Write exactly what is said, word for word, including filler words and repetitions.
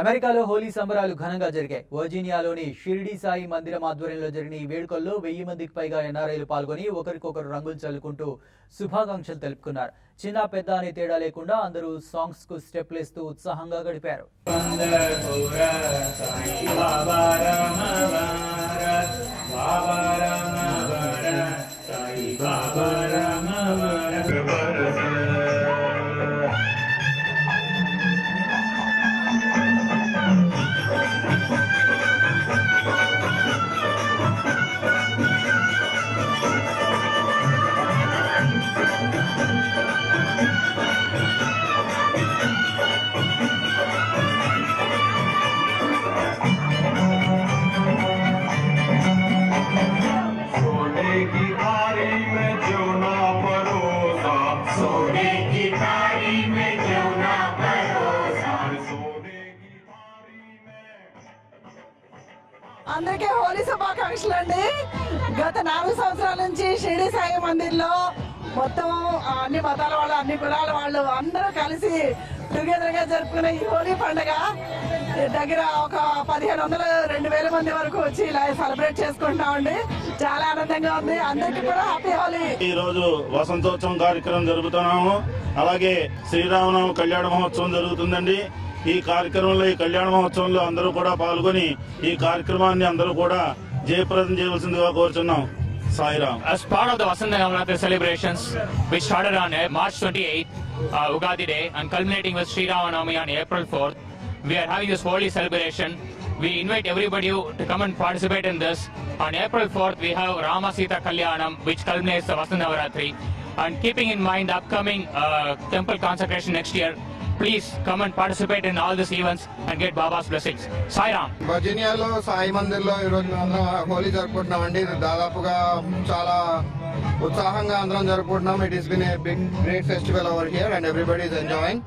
అమెరికాలో హోలీ సంబరాలు ఘనంగా జరిగాయి. వర్జీనియాలోని షిరిడి సాయి మందిరం ఆధ్వర్యంలో జరిగిన ఈ వేడుకల్లో వెయ్యి మందికి పైగా ఎన్ఆర్ఐలు పాల్గొని ఒకరికొకరు రంగులు చల్లుకుంటూ శుభాకాంక్షలు తెలుపుకున్నారు. చిన్న పెద్ద అనే తేడా లేకుండా అందరూ సాంగ్స్ కు స్టెప్లు వేస్తూ ఉత్సాహంగా గడిపారు. అందరికీ హోలీ శుభాకాంక్షలు అండి. గత నాలుగు సంవత్సరాల నుంచి షిరిడి సాయి మందిర్లో మొత్తం అన్ని మతాల వాళ్ళు అన్ని కులాల వాళ్ళు అందరూ కలిసి టుగెదర్ గా జరుపుకునే ఈ హోలీ పండుగ దగ్గర ఒక పదిహేడు వందల రెండు వేల మంది వరకు వచ్చి ఇలా సెలబ్రేట్ చేసుకుంటామండి. చాలా ఆనందంగా ఉంది. అందరికీ కూడా హ్యాపీ హోలీ. ఈ రోజు వసంతోత్సవం కార్యక్రమం జరుపుతున్నాము. అలాగే శ్రీరామనవ కళ్యాణ మహోత్సవం జరుగుతుందండి. ఈ కార్యక్రమంలో ఈ కళ్యాణ మహోత్సవంలో అందరూ కూడా పాల్గొని ఈ కార్యక్రమాన్ని అందరూ కూడా జయప్రదం చేయవలసిందిగా కోరుచున్నాం. Sairam. As part of the Vasanthavaratri celebrations, which started on March twenty-eighth, uh, Ugadi Day, and culminating with Shri Ram Navami on April fourth, we are having this holy celebration. We invite everybody to come and participate in this. On April fourth, we have Ramasita Kalyanam, which culminates the Vasanthavaratri. And keeping in mind the upcoming uh, temple consecration next year, please come and participate in all these events and get Baba's blessings. Sai Ram. Virginia lo Sai Mandir lo ee roju nanu Holi jaruputunnamandi. Dadapuga chaala utsahanga andram jaruputunnam. It has been a big great festival over here and everybody is enjoying.